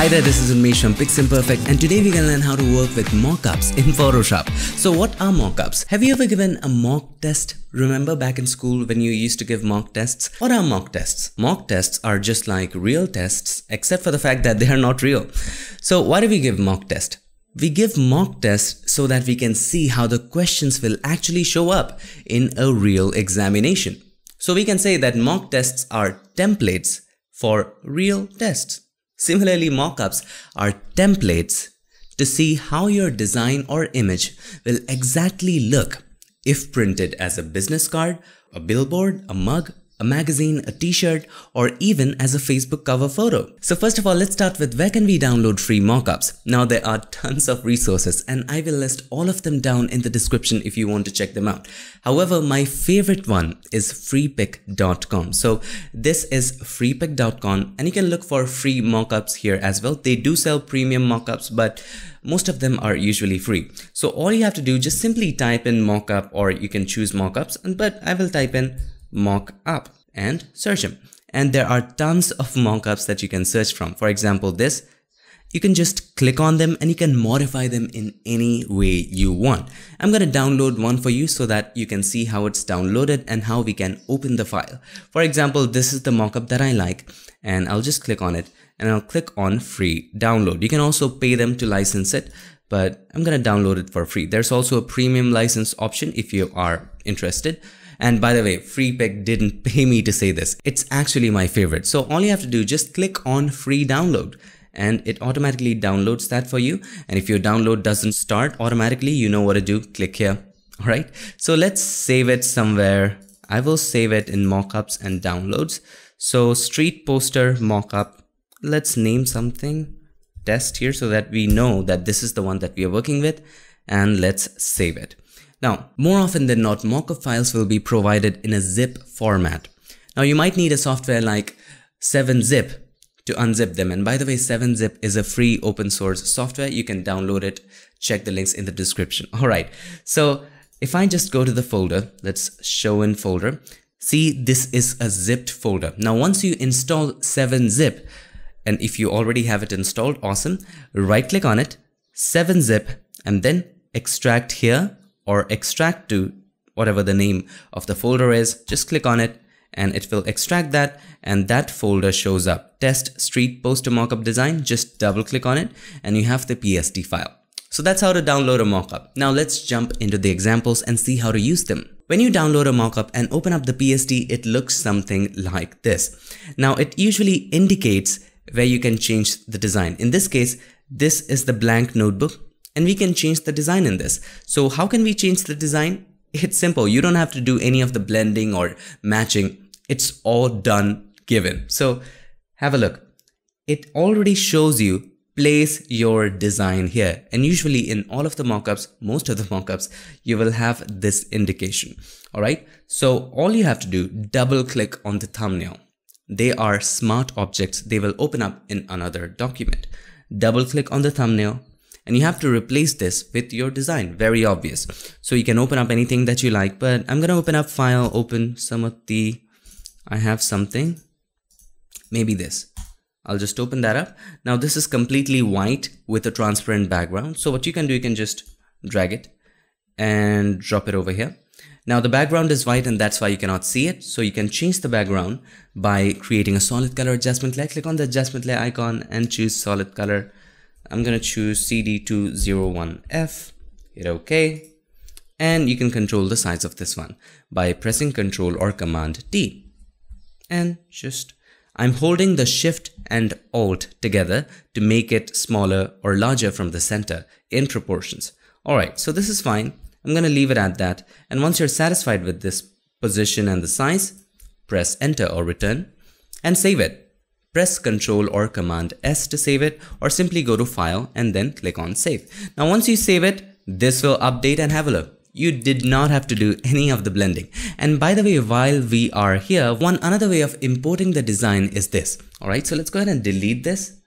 Hi there, this is Unmesh from Piximperfect, and today we're gonna learn how to work with mockups in Photoshop. So what are mockups? Have you ever given a mock test? Remember back in school when you used to give mock tests? What are mock tests? Mock tests are just like real tests, except for the fact that they are not real. So why do we give mock test? We give mock tests so that we can see how the questions will actually show up in a real examination. So we can say that mock tests are templates for real tests. Similarly, mockups are templates to see how your design or image will exactly look if printed as a business card, a billboard, a mug, a magazine, a t-shirt, or even as a Facebook cover photo. So first of all, let's start with where can we download free mockups? Now there are tons of resources and I will list all of them down in the description if you want to check them out. However, my favorite one is freepik.com. So this is freepik.com and you can look for free mockups here as well. They do sell premium mockups, but most of them are usually free. So all you have to do, just simply type in mockup, or you can choose mockups, but I will type in mock up and search them, and there are tons of mockups that you can search from. For example, this, you can just click on them and you can modify them in any way you want. I'm going to download one for you so that you can see how it's downloaded and how we can open the file. For example, this is the mockup that I like, and I'll just click on it and I'll click on free download. You can also pay them to license it, but I'm going to download it for free. There's also a premium license option if you are interested. And by the way, Freepik didn't pay me to say this. It's actually my favorite. So all you have to do, just click on free download and it automatically downloads that for you. And if your download doesn't start automatically, you know what to do. Click here. All right. So let's save it somewhere. I will save it in mockups and downloads. So street poster mockup. Let's name something test here so that we know that this is the one that we are working with, and let's save it. Now, more often than not, mockup files will be provided in a zip format. Now, you might need a software like 7-Zip to unzip them. And by the way, 7-Zip is a free open source software. You can download it. Check the links in the description. All right. So if I just go to the folder, let's show in folder. See, this is a zipped folder. Now, once you install 7-Zip, and if you already have it installed, awesome. Right click on it, 7-Zip, and then extract here, or extract to whatever the name of the folder is. Just click on it and it will extract that, and that folder shows up. Test street poster mockup design. Just double click on it and you have the PSD file. So that's how to download a mockup. Now let's jump into the examples and see how to use them. When you download a mockup and open up the PSD, it looks something like this. Now it usually indicates where you can change the design. In this case, this is the blank notebook. And we can change the design in this. So how can we change the design? It's simple. You don't have to do any of the blending or matching. It's all done given. So have a look. It already shows you place your design here. And usually in all of the mockups, most of the mockups, you will have this indication. All right. So all you have to do, double click on the thumbnail. They are smart objects. They will open up in another document. Double click on the thumbnail. And you have to replace this with your design. Very obvious. So you can open up anything that you like, but I'm going to open up file, open some of the, I have something, maybe this. I'll just open that up. Now this is completely white with a transparent background. So what you can do, you can just drag it and drop it over here. Now the background is white and that's why you cannot see it. So you can change the background by creating a solid color adjustment layer. Click on the adjustment layer icon and choose solid color. I'm going to choose CD201F, hit OK, and you can control the size of this one by pressing Ctrl or Command T. And just, I'm holding the Shift and Alt together to make it smaller or larger from the center in proportions. Alright, so this is fine. I'm going to leave it at that. And once you're satisfied with this position and the size, press Enter or Return and save it. Press Ctrl or Command S to save it, or simply go to File and then click on Save. Now once you save it, this will update and have a look. You did not have to do any of the blending. And by the way, while we are here, one another way of importing the design is this. Alright, so let's go ahead and delete this.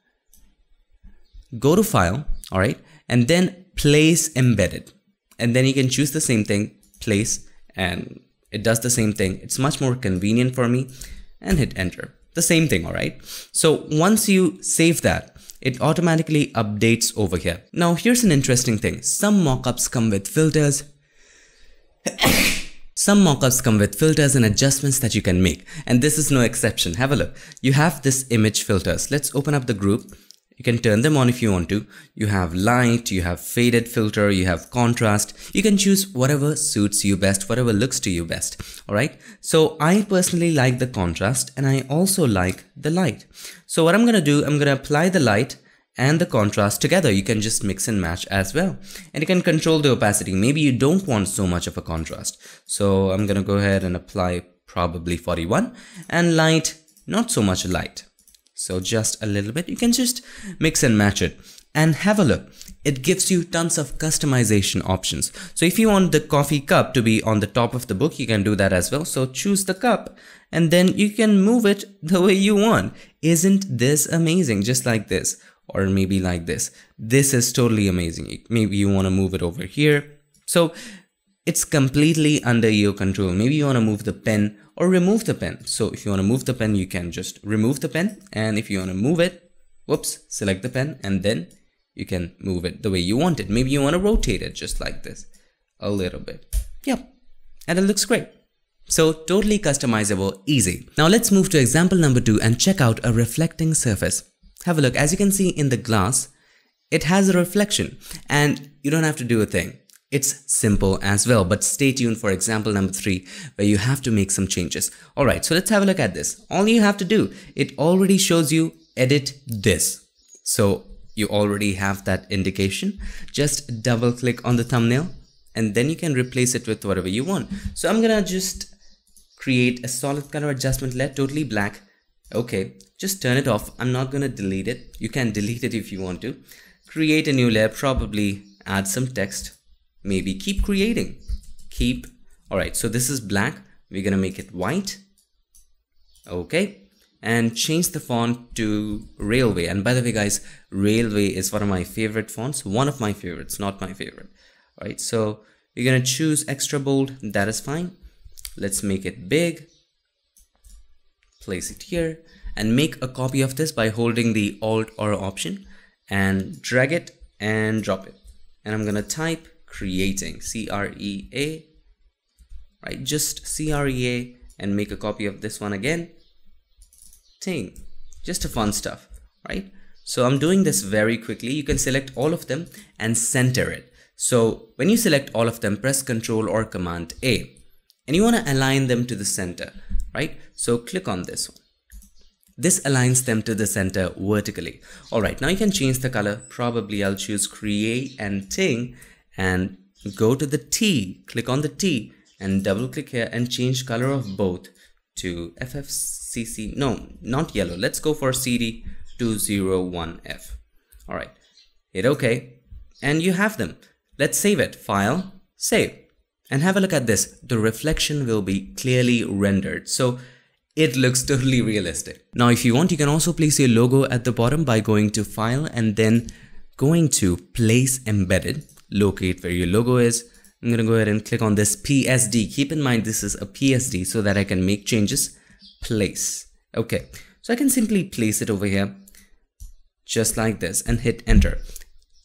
Go to File, alright, and then Place Embedded. And then you can choose the same thing, Place, and it does the same thing. It's much more convenient for me. and hit enter. The same thing, alright? So once you save that, it automatically updates over here. Now here's an interesting thing. Some mockups come with filters. Some mockups come with filters and adjustments that you can make, and this is no exception. Have a look. You have this image filters. Let's open up the group. You can turn them on if you want to. You have light, you have faded filter, you have contrast. You can choose whatever suits you best, whatever looks to you best. Alright, so I personally like the contrast and I also like the light. So what I'm going to do, I'm going to apply the light and the contrast together. You can just mix and match as well. And you can control the opacity. Maybe you don't want so much of a contrast. So I'm going to go ahead and apply probably 41 and light, not so much light. So just a little bit, you can just mix and match it and have a look. It gives you tons of customization options. So if you want the coffee cup to be on the top of the book, you can do that as well. So choose the cup and then you can move it the way you want. Isn't this amazing? Just like this, or maybe like this. This is totally amazing. Maybe you want to move it over here. So it's completely under your control. Maybe you want to move the pen or remove the pen. So if you want to move the pen, you can just remove the pen, and if you want to move it, whoops, select the pen and then you can move it the way you want it. Maybe you want to rotate it just like this a little bit. Yep, and it looks great. So totally customizable, easy. Now let's move to example number 2 and check out a reflecting surface. Have a look. As you can see in the glass, it has a reflection and you don't have to do a thing. It's simple as well, but stay tuned for example number 3 where you have to make some changes. Alright, so let's have a look at this. All you have to do, it already shows you edit this. So you already have that indication. Just double click on the thumbnail and then you can replace it with whatever you want. So I'm gonna just create a solid color adjustment layer, totally black. Okay, just turn it off. I'm not gonna delete it. You can delete it if you want to. Create a new layer, probably add some text. Maybe keep creating, keep. All right, so this is black. We're gonna make it white. Okay, and change the font to Railway. And by the way guys, Railway is one of my favorite fonts, one of my favorites, not my favorite. All right, so you're gonna choose extra bold, that is fine. Let's make it big, place it here, and make a copy of this by holding the Alt or Option and drag it and drop it. And I'm gonna type creating, C-R-E-A, right? Just C-R-E-A and make a copy of this one again. Ting, just a fun stuff, right? So I'm doing this very quickly. You can select all of them and center it. So when you select all of them, press Ctrl or Command A and you want to align them to the center, right? So click on this one. This aligns them to the center vertically. All right, now you can change the color. Probably I'll choose CREA and Ting. And go to the T, click on the T and double click here and change color of both to FFCC, no, not yellow. Let's go for CD201F. All right, hit OK and you have them. Let's save it, file, save, and have a look at this. The reflection will be clearly rendered. So it looks totally realistic. Now, if you want, you can also place your logo at the bottom by going to file and then going to place embedded. Locate where your logo is. I'm going to go ahead and click on this PSD. Keep in mind, this is a PSD so that I can make changes. Place. Okay. So I can simply place it over here just like this and hit enter.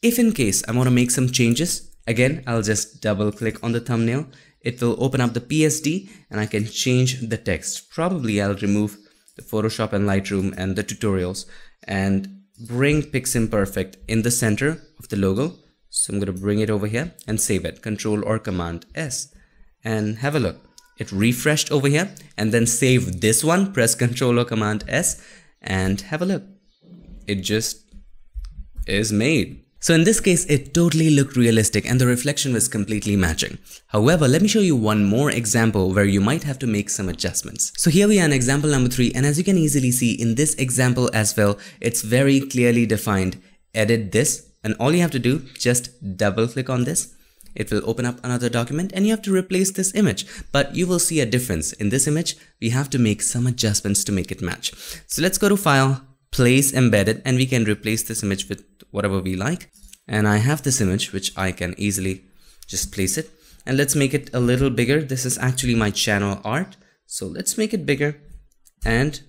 If in case I want to make some changes, again, I'll just double click on the thumbnail. It will open up the PSD and I can change the text. Probably I'll remove the Photoshop and Lightroom and the tutorials and bring Piximperfect in the center of the logo. So I'm going to bring it over here and save it, Control or Command S, and have a look. It refreshed over here and then save this one, press Control or Command S and have a look. It just is made. So in this case, it totally looked realistic and the reflection was completely matching. However, let me show you one more example where you might have to make some adjustments. So here we are in example number 3, and as you can easily see in this example as well, it's very clearly defined. Edit this. And all you have to do, just double click on this. It will open up another document and you have to replace this image. But you will see a difference. In this image, we have to make some adjustments to make it match. So let's go to File, Place Embedded, and we can replace this image with whatever we like. And I have this image, which I can easily just place it. And let's make it a little bigger. This is actually my channel art. So let's make it bigger. and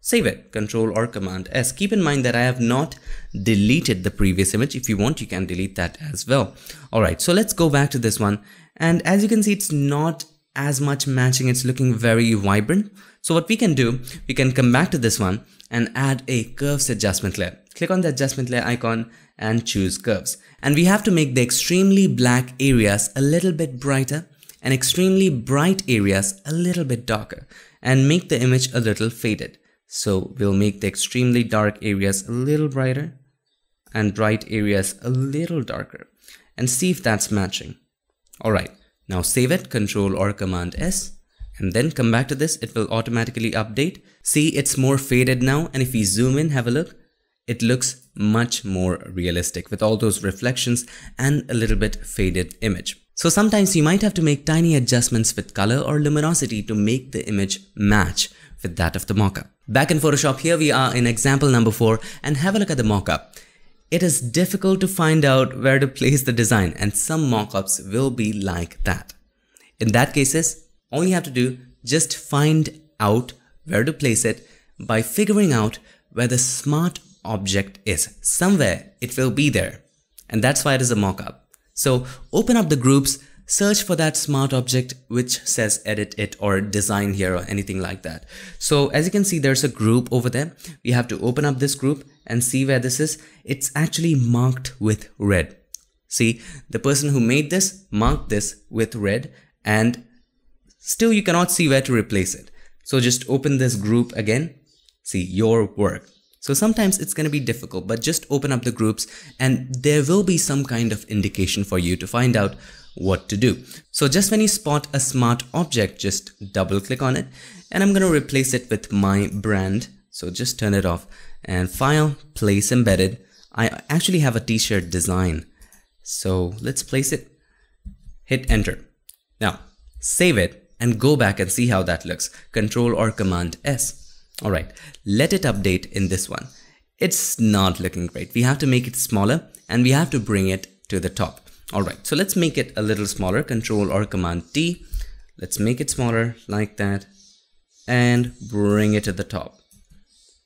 save it, Control or Command S. Keep in mind that I have not deleted the previous image. If you want, you can delete that as well. Alright, so let's go back to this one. And as you can see, it's not as much matching. It's looking very vibrant. So what we can do, we can come back to this one and add a curves adjustment layer. Click on the adjustment layer icon and choose curves. And we have to make the extremely black areas a little bit brighter and extremely bright areas a little bit darker, and make the image a little faded. So we'll make the extremely dark areas a little brighter and bright areas a little darker, and see if that's matching. Alright, now save it, Control or Command S, and then come back to this. It will automatically update. See, it's more faded now, and if we zoom in, have a look, it looks much more realistic with all those reflections and a little bit faded image. So sometimes you might have to make tiny adjustments with color or luminosity to make the image match with that of the mockup. Back in Photoshop, here we are in example number 4, and have a look at the mockup. It is difficult to find out where to place the design, and some mockups will be like that. In that cases, all you have to do, just find out where to place it by figuring out where the smart object is. Somewhere it will be there, and that's why it is a mockup. So open up the groups, search for that smart object which says edit it or design here or anything like that. So as you can see, there's a group over there. We have to open up this group and see where this is. It's actually marked with red. See, the person who made this marked this with red, and still you cannot see where to replace it. So just open this group again, see your work. So sometimes it's going to be difficult, but just open up the groups and there will be some kind of indication for you to find out what to do. So just when you spot a smart object, just double click on it, and I'm going to replace it with my brand. So just turn it off and file, place embedded. I actually have a t-shirt design. So let's place it, hit enter. Now save it and go back and see how that looks. Control or Command S. Alright, let it update in this one. It's not looking great. We have to make it smaller and we have to bring it to the top. Alright, so let's make it a little smaller. Control or Command T. Let's make it smaller like that and bring it to the top.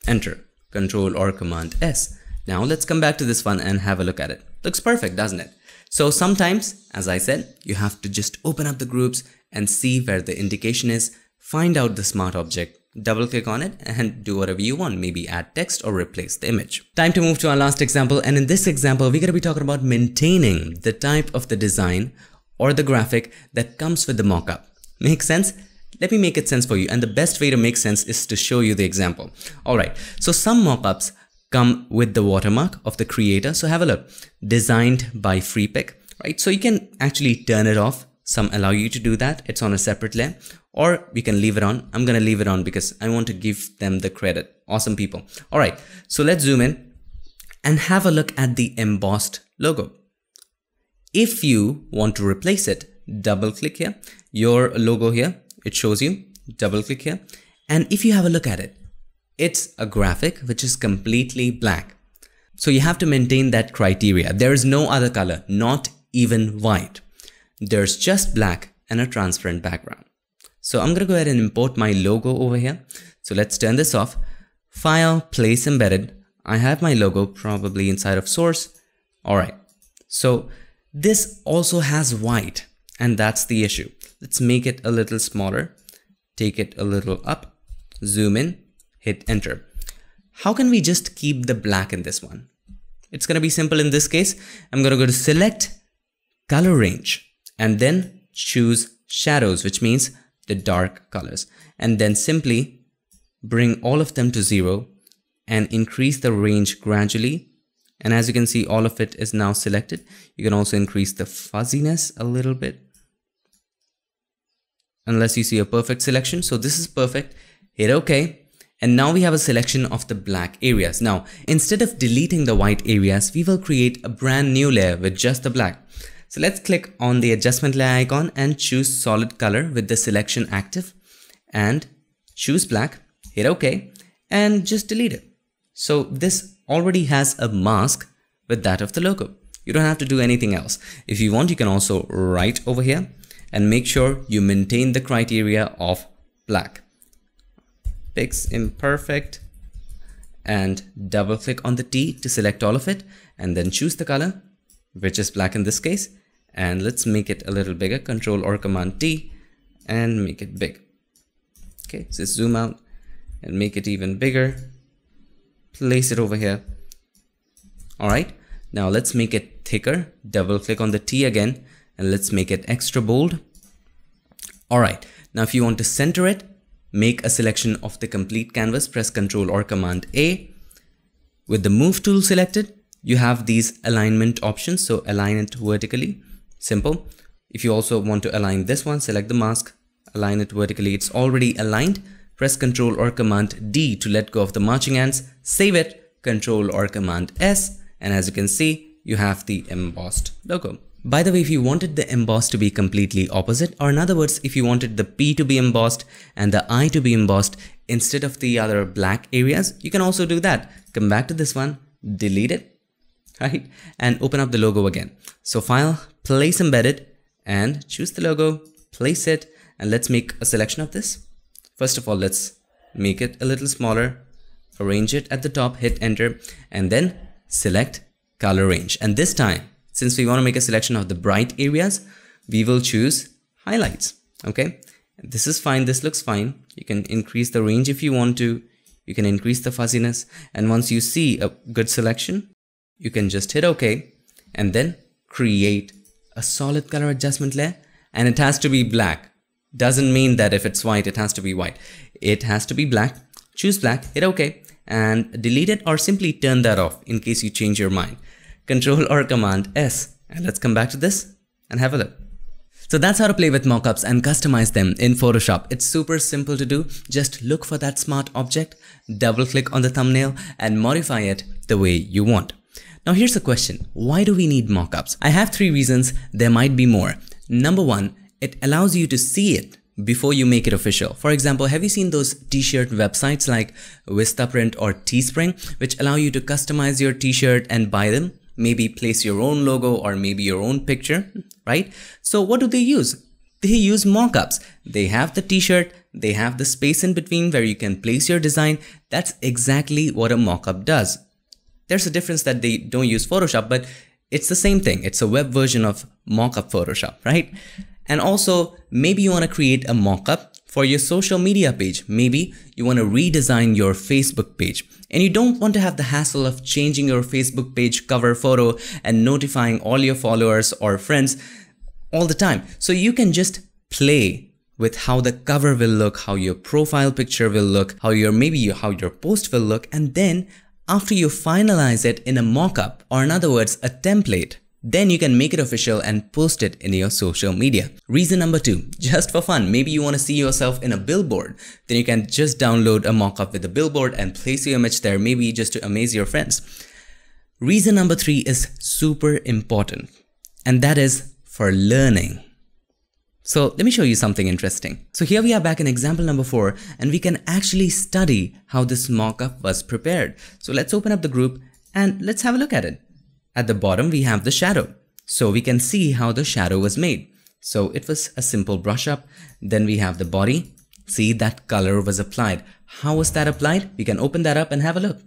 Enter. Control or Command S. Now let's come back to this one and have a look at it. Looks perfect, doesn't it? So sometimes, as I said, you have to just open up the groups and see where the indication is. Find out the smart object. Double click on it and do whatever you want, maybe add text or replace the image. Time to move to our last example, and in this example we're going to be talking about maintaining the type of the design or the graphic that comes with the mockup. Make sense? Let me make it sense for you, and the best way to make sense is to show you the example. Alright, so some mockups come with the watermark of the creator, so have a look. Designed by FreePik, right? So you can actually turn it off. Some allow you to do that, it's on a separate layer, or we can leave it on. I'm gonna leave it on because I want to give them the credit. Awesome people. Alright, so let's zoom in and have a look at the embossed logo. If you want to replace it, double click here, your logo here, it shows you, double click here, and if you have a look at it, it's a graphic which is completely black. So you have to maintain that criteria. There is no other color, not even white. There's just black and a transparent background. So I'm going to go ahead and import my logo over here. So let's turn this off. File, place embedded. I have my logo probably inside of source. Alright, so this also has white, and that's the issue. Let's make it a little smaller. Take it a little up. Zoom in. Hit enter. How can we just keep the black in this one? It's going to be simple in this case. I'm going to go to select color range, and then choose shadows, which means the dark colors, and then simply bring all of them to 0 and increase the range gradually. And as you can see, all of it is now selected. You can also increase the fuzziness a little bit unless you see a perfect selection. So this is perfect. Hit OK. And now we have a selection of the black areas. Now, instead of deleting the white areas, we will create a brand new layer with just the black. So let's click on the adjustment layer icon and choose solid color with the selection active and choose black, hit OK, and just delete it. So this already has a mask with that of the logo. You don't have to do anything else. If you want, you can also write over here and make sure you maintain the criteria of black. Piximperfect, and double click on the T to select all of it, and then choose the color, which is black in this case, and let's make it a little bigger. Control or Command T and make it big. Okay, so zoom out and make it even bigger. Place it over here. All right, now let's make it thicker. Double click on the T again and let's make it extra bold. All right, now if you want to center it, make a selection of the complete canvas, press Ctrl or Command A. With the move tool selected, you have these alignment options, so align it vertically, simple. If you also want to align this one, select the mask, align it vertically, it's already aligned. Press Ctrl or Command D to let go of the marching ants, save it, Ctrl or Command S, and as you can see, you have the embossed logo. By the way, if you wanted the emboss to be completely opposite, or in other words, if you wanted the P to be embossed and the I to be embossed instead of the other black areas, you can also do that. Come back to this one, delete it, right? And open up the logo again. So File, Place Embedded, and choose the logo, place it, and let's make a selection of this. First of all, let's make it a little smaller, arrange it at the top, hit enter, and then select color range. And this time, since we want to make a selection of the bright areas, we will choose highlights. Okay, this is fine. This looks fine. You can increase the range if you want to. You can increase the fuzziness. And once you see a good selection, you can just hit OK and then create a solid color adjustment layer. And it has to be black. Doesn't mean that if it's white, it has to be white. It has to be black. Choose black, hit OK and delete it or simply turn that off in case you change your mind. Control or Command S, and let's come back to this and have a look. So that's how to play with mockups and customize them in Photoshop. It's super simple to do. Just look for that smart object, double click on the thumbnail and modify it the way you want. Now here's a question. Why do we need mockups? I have three reasons. There might be more. Number one, it allows you to see it before you make it official. For example, have you seen those t-shirt websites like Vistaprint or Teespring, which allow you to customize your t-shirt and buy them? Maybe place your own logo or maybe your own picture, right? So what do they use? They use mockups. They have the t-shirt, they have the space in between where you can place your design. That's exactly what a mockup does. There's a difference that they don't use Photoshop, but it's the same thing. It's a web version of mockup Photoshop, right? And also, maybe you want to create a mockup for your social media page. Maybe you want to redesign your Facebook page and you don't want to have the hassle of changing your Facebook page cover photo and notifying all your followers or friends all the time. So you can just play with how the cover will look, how your profile picture will look, how your post will look, and then after you finalize it in a mockup, or in other words, a template, then you can make it official and post it in your social media. Reason number two, just for fun, maybe you want to see yourself in a billboard, then you can just download a mock-up with a billboard and place your image there, maybe just to amaze your friends. Reason number three is super important, and that is for learning. So let me show you something interesting. So here we are back in example number 4, and we can actually study how this mock-up was prepared. So let's open up the group and let's have a look at it. At the bottom, we have the shadow, so we can see how the shadow was made. So it was a simple brush up. Then we have the body. See, that color was applied. How was that applied? We can open that up and have a look.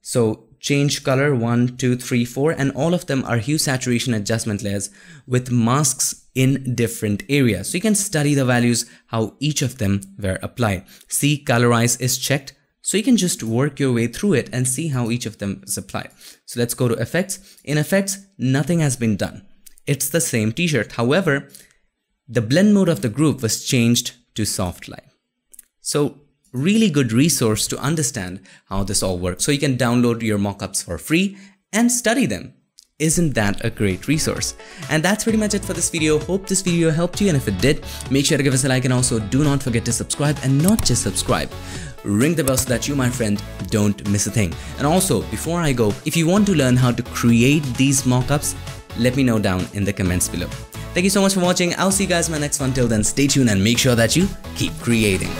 So change color 1, 2, 3, 4, and all of them are hue saturation adjustment layers with masks in different areas. So you can study the values, how each of them were applied. See, colorize is checked. So you can just work your way through it and see how each of them is applied. So let's go to effects. In effects, nothing has been done. It's the same t-shirt. However, the blend mode of the group was changed to soft light. So really good resource to understand how this all works. So you can download your mockups for free and study them. Isn't that a great resource? And that's pretty much it for this video. Hope this video helped you, and if it did, make sure to give us a like, and also do not forget to subscribe, and not just subscribe. Ring the bell so that you, my friend, don't miss a thing. And also, before I go, if you want to learn how to create these mockups, let me know down in the comments below. Thank you so much for watching. I'll see you guys in my next one. Till then, stay tuned and make sure that you keep creating.